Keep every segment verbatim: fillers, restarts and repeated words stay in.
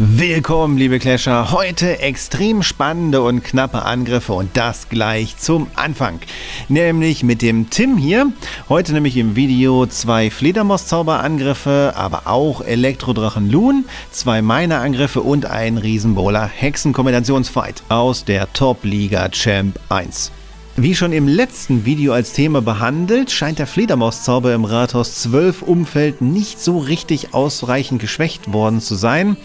Willkommen, liebe Clasher. Heute extrem spannende und knappe Angriffe und das gleich zum Anfang. Nämlich mit dem Tim hier. Heute nämlich im Video zwei Fledermaus-Zauberangriffe, aber auch Elektrodrachen-Loon, zwei Miner-Angriffe und ein Riesenbowler-Hexen-Kombinationsfight aus der Top-Liga Champ eins. Wie schon im letzten Video als Thema behandelt, scheint der Fledermauszauber im Rathaus zwölf Umfeld nicht so richtig ausreichend geschwächt worden zu sein.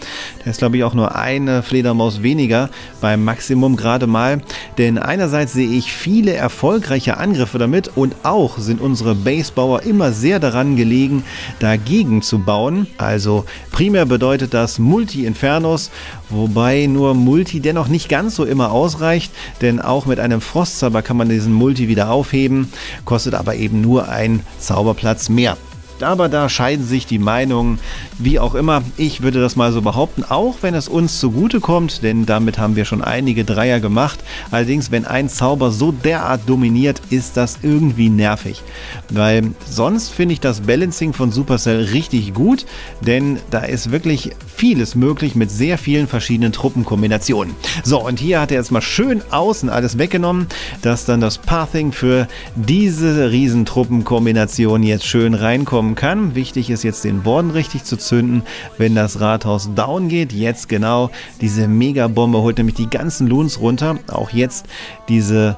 Da ist, glaube ich, auch nur eine Fledermaus weniger, beim Maximum gerade mal. Denn einerseits sehe ich viele erfolgreiche Angriffe damit und auch sind unsere Basebauer immer sehr daran gelegen, dagegen zu bauen. Also primär bedeutet das Multi-Infernos, wobei nur Multi dennoch nicht ganz so immer ausreicht, denn auch mit einem Frostzauber kann man diesen Multi wieder aufheben, kostet aber eben nur einen Zauberplatz mehr. Aber da scheiden sich die Meinungen, wie auch immer. Ich würde das mal so behaupten, auch wenn es uns zugutekommt, denn damit haben wir schon einige Dreier gemacht. Allerdings, wenn ein Zauber so derart dominiert, ist das irgendwie nervig. Weil sonst finde ich das Balancing von Supercell richtig gut, denn da ist wirklich vieles möglich mit sehr vielen verschiedenen Truppenkombinationen. So, und hier hat er jetzt mal schön außen alles weggenommen, dass dann das Pathing für diese Riesentruppenkombination jetzt schön reinkommt kann. Wichtig ist jetzt, den Warden richtig zu zünden, wenn das Rathaus down geht. Jetzt genau, diese Megabombe holt nämlich die ganzen Loons runter. Auch jetzt diese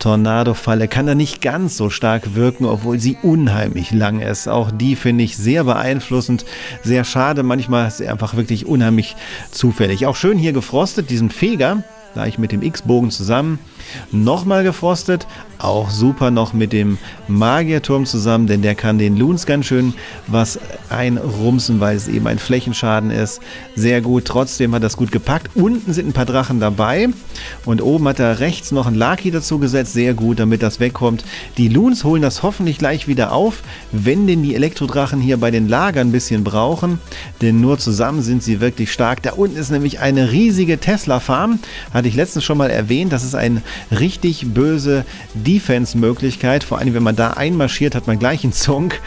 Tornado-Falle kann da nicht ganz so stark wirken, obwohl sie unheimlich lang ist. Auch die finde ich sehr beeinflussend, sehr schade. Manchmal ist sie einfach wirklich unheimlich zufällig. Auch schön hier gefrostet, diesen Feger. Gleich mit dem X-Bogen zusammen. Nochmal gefrostet. Auch super noch mit dem Magierturm zusammen, denn der kann den Loons ganz schön was einrumsen, weil es eben ein Flächenschaden ist. Sehr gut. Trotzdem hat das gut gepackt. Unten sind ein paar Drachen dabei. Und oben hat er rechts noch ein Laki dazu gesetzt. Sehr gut, damit das wegkommt. Die Loons holen das hoffentlich gleich wieder auf, wenn denn die Elektrodrachen hier bei den Lagern ein bisschen brauchen. Denn nur zusammen sind sie wirklich stark. Da unten ist nämlich eine riesige Tesla-Farm. Hatte ich letztens schon mal erwähnt, das ist eine richtig böse Defense-Möglichkeit. Vor allem, wenn man da einmarschiert, hat man gleich einen Zonk.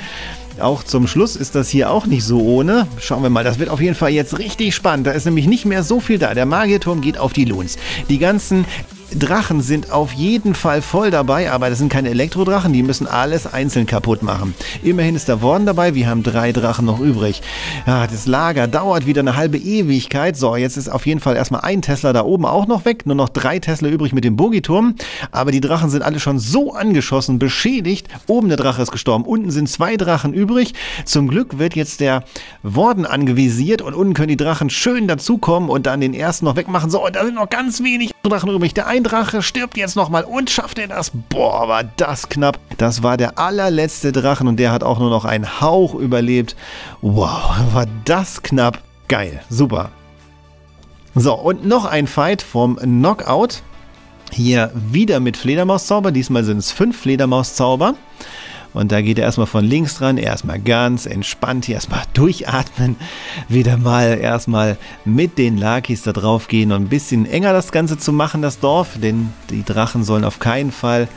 Auch zum Schluss ist das hier auch nicht so ohne. Schauen wir mal, das wird auf jeden Fall jetzt richtig spannend. Da ist nämlich nicht mehr so viel da. Der Magierturm geht auf die Loons. Die ganzen Drachen sind auf jeden Fall voll dabei, aber das sind keine Elektrodrachen, die müssen alles einzeln kaputt machen. Immerhin ist der Warden dabei, wir haben drei Drachen noch übrig. Ah, das Lager dauert wieder eine halbe Ewigkeit. So, jetzt ist auf jeden Fall erstmal ein Tesla da oben auch noch weg, nur noch drei Tesla übrig mit dem Bogiturm. Aber die Drachen sind alle schon so angeschossen, beschädigt. Oben der Drache ist gestorben, unten sind zwei Drachen übrig. Zum Glück wird jetzt der Warden angevisiert und unten können die Drachen schön dazukommen und dann den ersten noch wegmachen. So, und da sind noch ganz wenig Drachen übrig. Der eine Drache stirbt jetzt nochmal und schafft er das? Boah, war das knapp. Das war der allerletzte Drachen und der hat auch nur noch einen Hauch überlebt. Wow, war das knapp. Geil, super. So, und noch ein Fight vom Knockout. Hier wieder mit Fledermauszauber. Diesmal sind es fünf Fledermauszauber. Und da geht er erstmal von links dran, erstmal ganz entspannt, hier erstmal durchatmen, wieder mal erstmal mit den Lakis da drauf gehen und ein bisschen enger das Ganze zu machen, das Dorf, denn die Drachen sollen auf keinen Fall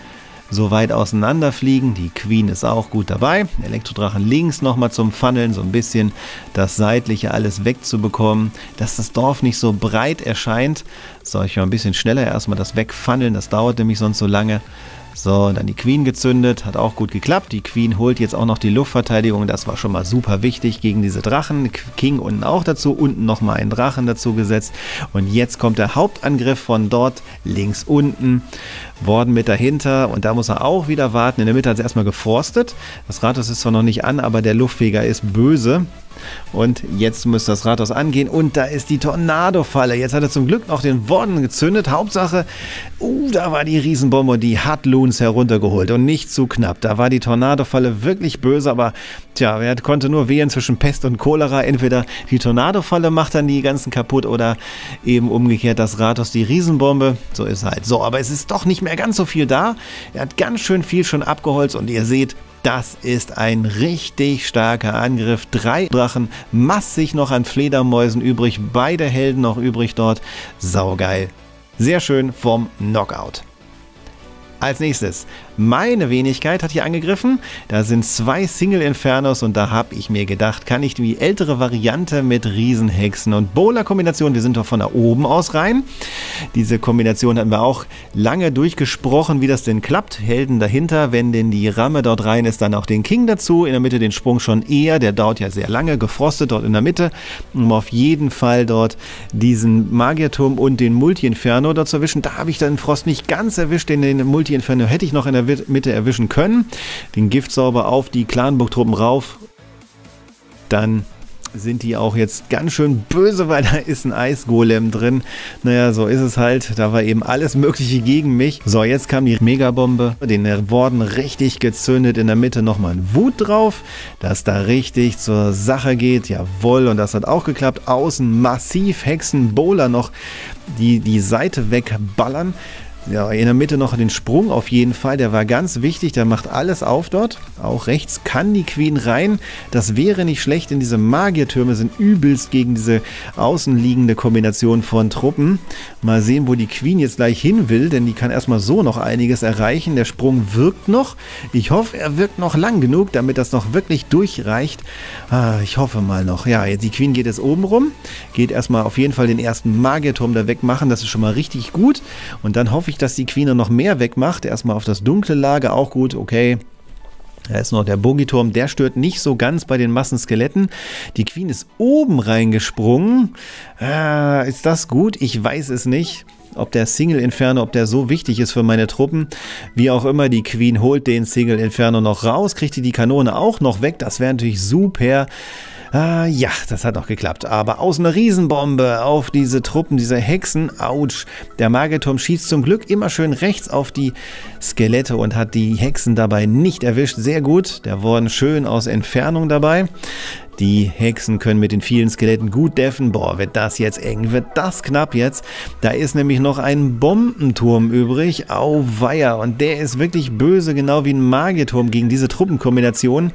so weit auseinanderfliegen. Die Queen ist auch gut dabei. Elektrodrachen links nochmal zum Funneln, so ein bisschen das Seitliche alles wegzubekommen, dass das Dorf nicht so breit erscheint. So, ich will ein bisschen schneller erstmal das Wegfunneln, das dauert nämlich sonst so lange. So, dann die Queen gezündet, hat auch gut geklappt. Die Queen holt jetzt auch noch die Luftverteidigung, das war schon mal super wichtig gegen diese Drachen. King unten auch dazu, unten nochmal einen Drachen dazu gesetzt. Und jetzt kommt der Hauptangriff von dort, links unten. Warden mit dahinter und da muss er auch wieder warten. In der Mitte hat es erstmal gefrostet. Das Rathaus ist zwar noch nicht an, aber der Luftfeger ist böse. Und jetzt muss das Rathaus angehen und da ist die Tornadofalle. Jetzt hat er zum Glück noch den Warden gezündet. Hauptsache, uh, da war die Riesenbombe und die hat Loons heruntergeholt und nicht zu knapp. Da war die Tornadofalle wirklich böse, aber tja, wer konnte nur wählen zwischen Pest und Cholera. Entweder die Tornadofalle macht dann die ganzen kaputt oder eben umgekehrt das Rathaus die Riesenbombe. So ist halt. So, aber es ist doch nicht mehr ganz so viel da. Er hat ganz schön viel schon abgeholzt und ihr seht, das ist ein richtig starker Angriff. Drei Drachen, massig noch an Fledermäusen übrig, beide Helden noch übrig dort. Saugeil. Sehr schön vom Knockout. Als nächstes Meine Wenigkeit hat hier angegriffen. Da sind zwei Single Infernos und da habe ich mir gedacht, kann ich die ältere Variante mit Riesenhexen und Bowler-Kombination, wir sind doch von da oben aus rein. Diese Kombination hatten wir auch lange durchgesprochen, wie das denn klappt. Helden dahinter, wenn denn die Ramme dort rein ist, dann auch den King dazu. In der Mitte den Sprung schon eher, der dauert ja sehr lange, gefrostet dort in der Mitte, um auf jeden Fall dort diesen Magierturm und den Multi-Inferno dort zu erwischen. Da habe ich dann Frost nicht ganz erwischt, denn den Multi-Inferno hätte ich noch in der Mitte erwischen können. Den Giftsauber auf die Clanburg-Truppen rauf. Dann sind die auch jetzt ganz schön böse, weil da ist ein Eisgolem drin. Naja, so ist es halt. Da war eben alles Mögliche gegen mich. So, jetzt kam die Megabombe. Den Worden richtig gezündet. In der Mitte nochmal ein Wut drauf, dass da richtig zur Sache geht. Jawohl, und das hat auch geklappt. Außen massiv Hexen-Bowler noch die, die Seite wegballern. Ja, in der Mitte noch den Sprung auf jeden Fall, der war ganz wichtig, der macht alles auf dort. Auch rechts kann die Queen rein, das wäre nicht schlecht, denn diese Magiertürme sind übelst gegen diese außenliegende Kombination von Truppen. Mal sehen, wo die Queen jetzt gleich hin will, denn die kann erstmal so noch einiges erreichen. Der Sprung wirkt noch, ich hoffe, er wirkt noch lang genug, damit das noch wirklich durchreicht. Ah, ich hoffe mal noch. Ja, die Queen geht jetzt oben rum, geht erstmal auf jeden Fall den ersten Magierturm da wegmachen, das ist schon mal richtig gut. Und dann hoffe ich, dass die Queen noch mehr wegmacht. Erstmal auf das dunkle Lager, auch gut, okay. Da ist noch der Bogiturm, der stört nicht so ganz bei den Massenskeletten. Die Queen ist oben reingesprungen. Äh, ist das gut? Ich weiß es nicht. Ob der Single Inferno, ob der so wichtig ist für meine Truppen. Wie auch immer, die Queen holt den Single Inferno noch raus, kriegt die die Kanone auch noch weg. Das wäre natürlich super. Ah, ja, das hat noch geklappt. Aber aus einer Riesenbombe auf diese Truppen, diese Hexen. Autsch. Der Magierturm schießt zum Glück immer schön rechts auf die Skelette und hat die Hexen dabei nicht erwischt. Sehr gut. Der wurden schön aus Entfernung dabei. Die Hexen können mit den vielen Skeletten gut deffen. Boah, wird das jetzt eng, wird das knapp jetzt. Da ist nämlich noch ein Bombenturm übrig. Auweia. Und der ist wirklich böse, genau wie ein Magierturm gegen diese Truppenkombination.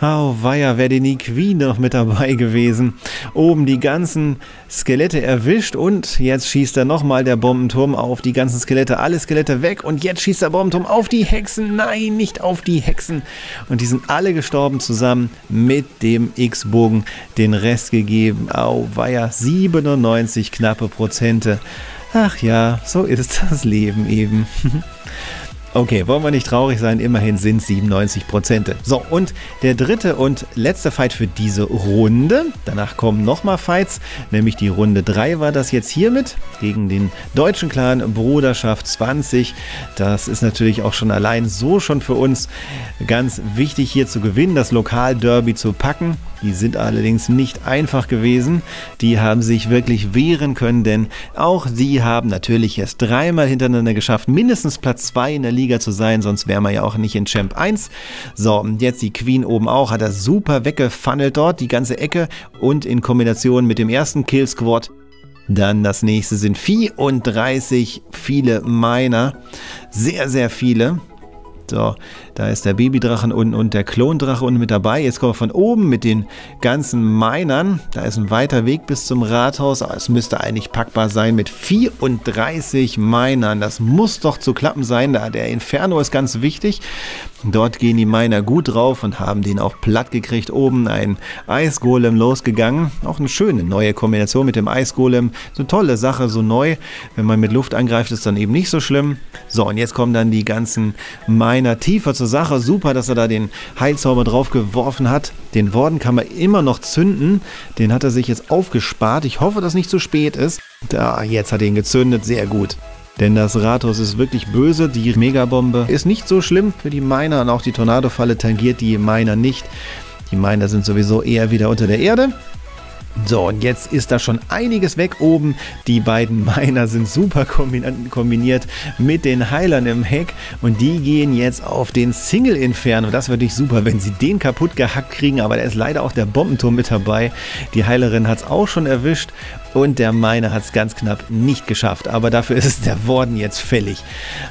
Auweia, wäre denn die Queen noch mit dabei gewesen. Oben die ganzen Skelette erwischt und jetzt schießt er nochmal der Bombenturm auf die ganzen Skelette. Alle Skelette weg und jetzt schießt der Bombenturm auf die Hexen. Nein, nicht auf die Hexen. Und die sind alle gestorben zusammen mit dem X. Bogen den Rest gegeben. Au, war ja siebenundneunzig knappe Prozente. Ach ja, so ist das Leben eben. Okay, wollen wir nicht traurig sein, immerhin sind es siebenundneunzig Prozent. So, und der dritte und letzte Fight für diese Runde. Danach kommen nochmal Fights, nämlich die Runde drei war das jetzt hiermit, gegen den deutschen Clan Bruderschaft zwanzig. Das ist natürlich auch schon allein so schon für uns ganz wichtig hier zu gewinnen, das Lokalderby zu packen. Die sind allerdings nicht einfach gewesen. Die haben sich wirklich wehren können, denn auch sie haben natürlich erst dreimal hintereinander geschafft, mindestens Platz zwei in der Liga zu sein, sonst wären wir ja auch nicht in Champ eins. So, und jetzt die Queen oben auch, hat er super weggefunnelt dort, die ganze Ecke und in Kombination mit dem ersten Killsquad. Dann das nächste sind vierunddreißig, viele Miner, sehr, sehr viele. So, da ist der Babydrachen unten und der Klondrache unten mit dabei. Jetzt kommen wir von oben mit den ganzen Minern. Da ist ein weiter Weg bis zum Rathaus. Aber es müsste eigentlich packbar sein mit vierunddreißig Minern. Das muss doch zu klappen sein. Da der Inferno ist ganz wichtig. Dort gehen die Miner gut drauf und haben den auch platt gekriegt. Oben ein Eisgolem losgegangen. Auch eine schöne neue Kombination mit dem Eisgolem. So eine tolle Sache, so neu. Wenn man mit Luft angreift, ist dann eben nicht so schlimm. So, und jetzt kommen dann die ganzen Miner tiefer zur Sache. Super, dass er da den Heilzauber drauf geworfen hat. Den Worden kann man immer noch zünden. Den hat er sich jetzt aufgespart. Ich hoffe, dass nicht zu spät ist. Da, jetzt hat er ihn gezündet. Sehr gut. Denn das Rathaus ist wirklich böse, die Megabombe ist nicht so schlimm für die Miner und auch die Tornadofalle tangiert die Miner nicht. Die Miner sind sowieso eher wieder unter der Erde. So, und jetzt ist da schon einiges weg oben. Die beiden Miner sind super kombiniert mit den Heilern im Heck. Und die gehen jetzt auf den Single Inferno. Das wäre natürlich super, wenn sie den kaputt gehackt kriegen. Aber da ist leider auch der Bombenturm mit dabei. Die Heilerin hat es auch schon erwischt. Und der Miner hat es ganz knapp nicht geschafft. Aber dafür ist es der Worden jetzt fällig.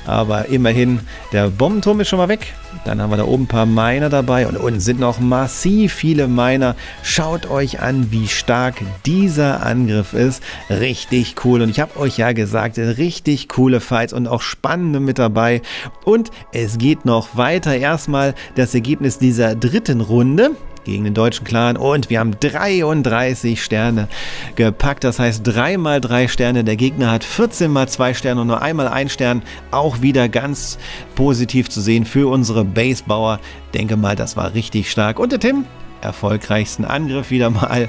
Aber immerhin, der Bombenturm ist schon mal weg. Dann haben wir da oben ein paar Miner dabei und unten sind noch massiv viele Miner. Schaut euch an, wie stark dieser Angriff ist. Richtig cool. Und ich habe euch ja gesagt, richtig coole Fights und auch spannende mit dabei. Und es geht noch weiter. Erstmal das Ergebnis dieser dritten Runde gegen den deutschen Clan und wir haben dreiunddreißig Sterne gepackt, das heißt drei mal drei Sterne, der Gegner hat vierzehn mal zwei Sterne und nur einmal ein Stern, auch wieder ganz positiv zu sehen für unsere Basebauer, denke mal, das war richtig stark und der Tim, erfolgreichsten Angriff wieder mal,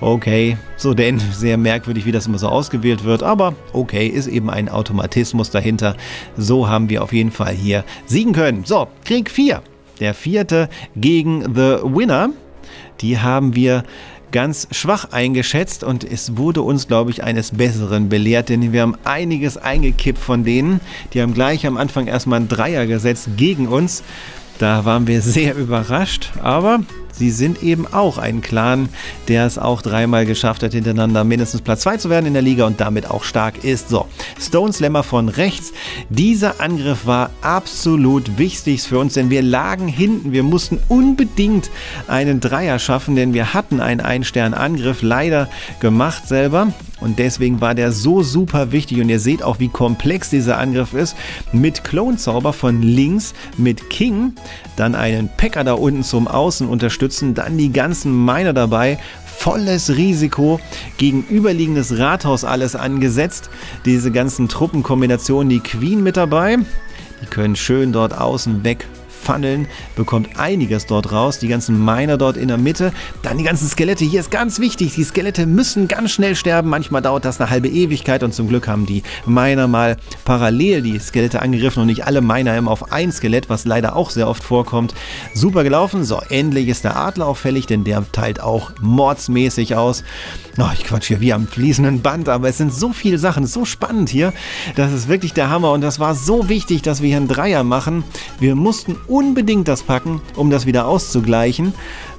okay, so denn, sehr merkwürdig, wie das immer so ausgewählt wird, aber okay, ist eben ein Automatismus dahinter, so haben wir auf jeden Fall hier siegen können. So, Krieg vier. Der vierte gegen The Winner, die haben wir ganz schwach eingeschätzt und es wurde uns, glaube ich, eines Besseren belehrt, denn wir haben einiges eingekippt von denen. Die haben gleich am Anfang erstmal einen Dreier gesetzt gegen uns. Da waren wir sehr überrascht, aber sie sind eben auch ein Clan, der es auch dreimal geschafft hat, hintereinander mindestens Platz zwei zu werden in der Liga und damit auch stark ist. So, Stone Slammer von rechts. Dieser Angriff war absolut wichtig für uns, denn wir lagen hinten. Wir mussten unbedingt einen Dreier schaffen, denn wir hatten einen Ein-Stern-Angriff leider gemacht selber. Und deswegen war der so super wichtig und ihr seht auch, wie komplex dieser Angriff ist. Mit Klonzauber von links, mit King, dann einen Packer da unten zum Außen unterstützen, dann die ganzen Miner dabei. Volles Risiko, gegenüberliegendes Rathaus alles angesetzt. Diese ganzen Truppenkombinationen, die Queen mit dabei, die können schön dort außen weg. Funneln, bekommt einiges dort raus, die ganzen Miner dort in der Mitte, dann die ganzen Skelette, hier ist ganz wichtig, die Skelette müssen ganz schnell sterben, manchmal dauert das eine halbe Ewigkeit und zum Glück haben die Miner mal parallel die Skelette angegriffen und nicht alle Miner immer auf ein Skelett, was leider auch sehr oft vorkommt. Super gelaufen, so, endlich ist der Adler auffällig, denn der teilt auch mordsmäßig aus. Oh, ich quatsch hier wie am fließenden Band, aber es sind so viele Sachen, so spannend hier, das ist wirklich der Hammer und das war so wichtig, dass wir hier einen Dreier machen. Wir mussten unbedingt das packen, um das wieder auszugleichen.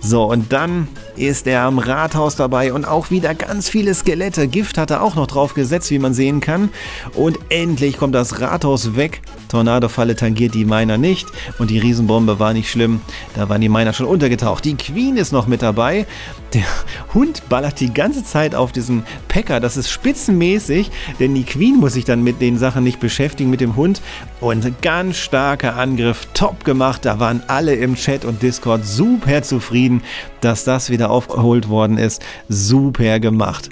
So, und dann ist er am Rathaus dabei und auch wieder ganz viele Skelette. Gift hat er auch noch drauf gesetzt, wie man sehen kann. Und endlich kommt das Rathaus weg. Tornadofalle tangiert die Miner nicht und die Riesenbombe war nicht schlimm. Da waren die Miner schon untergetaucht. Die Queen ist noch mit dabei. Der Hund ballert die ganze Zeit auf diesen Packer. Das ist spitzenmäßig, denn die Queen muss sich dann mit den Sachen nicht beschäftigen, mit dem Hund. Und ganz starker Angriff, top gemacht. Da waren alle im Chat und Discord super zufrieden, dass das wieder aufgeholt worden ist. Super gemacht.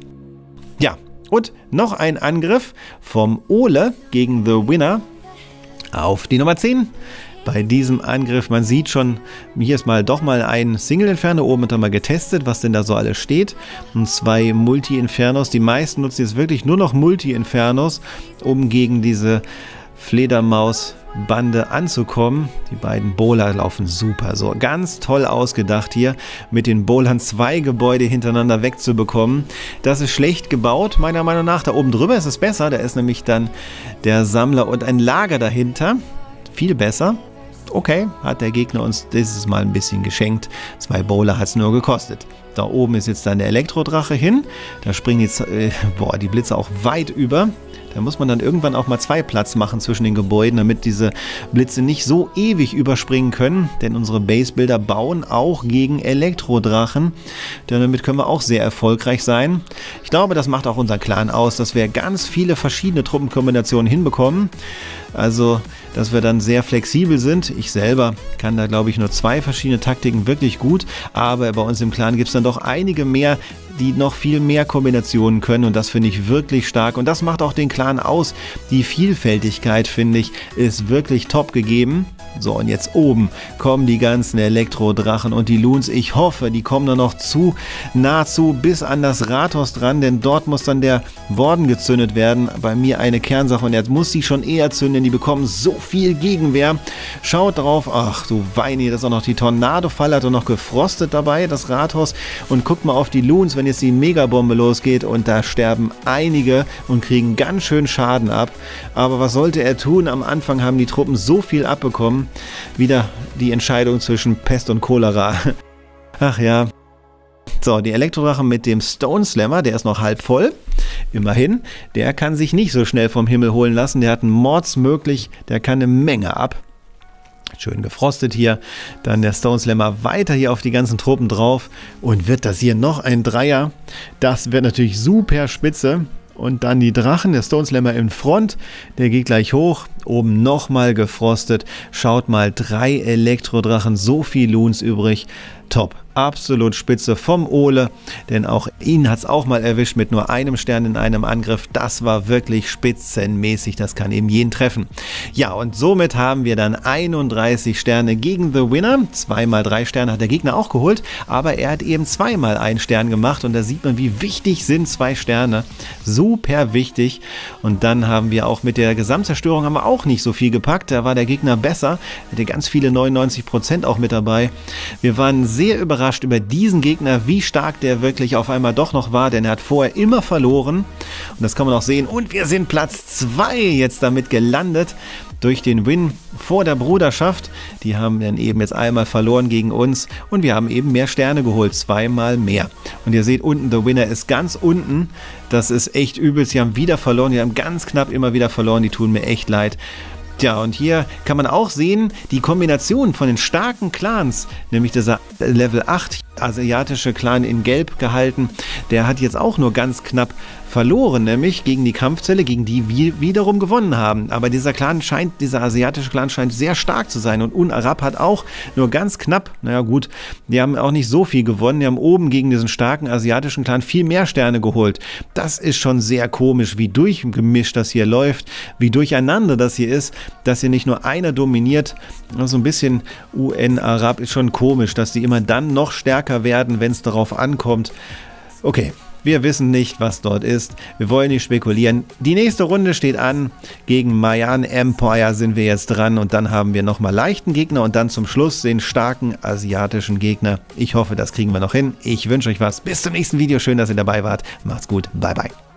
Ja, und noch ein Angriff vom Ole gegen The Winner auf die Nummer zehn. Bei diesem Angriff, man sieht schon, hier ist mal doch mal ein Single-Inferno, oben hat er mal getestet, was denn da so alles steht. Und zwei Multi-Infernos, die meisten nutzen jetzt wirklich nur noch Multi-Infernos, um gegen diese Fledermaus-Bande anzukommen. Die beiden Bowler laufen super, so ganz toll ausgedacht hier, mit den Bowlern zwei Gebäude hintereinander wegzubekommen. Das ist schlecht gebaut, meiner Meinung nach. Da oben drüber ist es besser, da ist nämlich dann der Sammler und ein Lager dahinter. Viel besser. Okay, hat der Gegner uns dieses Mal ein bisschen geschenkt. Zwei Bowler hat es nur gekostet. Da oben ist jetzt dann der Elektrodrache hin. Da springen jetzt äh, boah, die Blitze auch weit über. Da muss man dann irgendwann auch mal zwei Platz machen zwischen den Gebäuden, damit diese Blitze nicht so ewig überspringen können. Denn unsere Basebuilder bauen auch gegen Elektrodrachen. Damit können wir auch sehr erfolgreich sein. Ich glaube, das macht auch unser Clan aus, dass wir ganz viele verschiedene Truppenkombinationen hinbekommen. Also, dass wir dann sehr flexibel sind. Ich selber kann da, glaube ich, nur zwei verschiedene Taktiken wirklich gut. Aber bei uns im Clan gibt es dann doch einige mehr, die noch viel mehr Kombinationen können. Und das finde ich wirklich stark. Und das macht auch den Clan aus. Die Vielfältigkeit, finde ich, ist wirklich top gegeben. So, und jetzt oben kommen die ganzen Elektrodrachen und die Loons. Ich hoffe, die kommen dann noch zu nahezu bis an das Rathaus dran, denn dort muss dann der Warden gezündet werden. Bei mir eine Kernsache und jetzt muss sie schon eher zünden, denn die bekommen so viel Gegenwehr. Schaut drauf, ach du Weine, das ist auch noch die Tornadofalle, hat auch noch gefrostet dabei, das Rathaus. Und guckt mal auf die Loons, wenn jetzt die Megabombe losgeht und da sterben einige und kriegen ganz schön Schaden ab. Aber was sollte er tun? Am Anfang haben die Truppen so viel abbekommen. Wieder die Entscheidung zwischen Pest und Cholera. Ach ja. So, die Elektrodrache mit dem Stone Slammer, der ist noch halb voll. Immerhin, der kann sich nicht so schnell vom Himmel holen lassen. Der hat einen Mordsmöglich, der kann eine Menge ab. Schön gefrostet hier. Dann der Stone Slammer weiter hier auf die ganzen Truppen drauf. Und wird das hier noch ein Dreier? Das wird natürlich super spitze. Und dann die Drachen, der Stone Slammer in Front, der geht gleich hoch, oben nochmal gefrostet, schaut mal, drei Elektrodrachen, so viel Loons übrig, top, absolut spitze vom Ole, denn auch ihn hat es auch mal erwischt mit nur einem Stern in einem Angriff, das war wirklich spitzenmäßig, das kann eben jeden treffen. Ja, und somit haben wir dann einunddreißig Sterne gegen The Winner, zweimal drei Sterne hat der Gegner auch geholt, aber er hat eben zweimal einen Stern gemacht und da sieht man, wie wichtig sind zwei Sterne, so super wichtig. Und dann haben wir auch mit der Gesamtzerstörung haben wir auch nicht so viel gepackt, da war der Gegner besser, hatte ganz viele neunundneunzig Prozent auch mit dabei. Wir waren sehr überrascht über diesen Gegner, wie stark der wirklich auf einmal doch noch war, denn er hat vorher immer verloren und das kann man auch sehen. Und wir sind Platz zwei jetzt damit gelandet durch den Win vor der Bruderschaft. Die haben dann eben jetzt einmal verloren gegen uns und wir haben eben mehr Sterne geholt, zweimal mehr. Und ihr seht unten, The Winner ist ganz unten, das ist echt übelst, die haben wieder verloren, die haben ganz knapp immer wieder verloren, die tun mir echt leid. Tja, und hier kann man auch sehen, die Kombination von den starken Clans, nämlich dieser Level acht asiatische Clan in Gelb gehalten, der hat jetzt auch nur ganz knapp verloren, nämlich gegen die Kampfzelle, gegen die wir wiederum gewonnen haben. Aber dieser Clan scheint, dieser asiatische Clan scheint sehr stark zu sein und U N-Arab hat auch nur ganz knapp, naja gut, die haben auch nicht so viel gewonnen, die haben oben gegen diesen starken asiatischen Clan viel mehr Sterne geholt. Das ist schon sehr komisch, wie durchgemischt das hier läuft, wie durcheinander das hier ist, dass hier nicht nur einer dominiert. So also ein bisschen U N-Arab ist schon komisch, dass die immer dann noch stärker werden, wenn es darauf ankommt. Okay. Wir wissen nicht, was dort ist. Wir wollen nicht spekulieren. Die nächste Runde steht an. Gegen Mayan Empire sind wir jetzt dran. Und dann haben wir nochmal leichten Gegner. Und dann zum Schluss den starken asiatischen Gegner. Ich hoffe, das kriegen wir noch hin. Ich wünsche euch was. Bis zum nächsten Video. Schön, dass ihr dabei wart. Macht's gut. Bye, bye.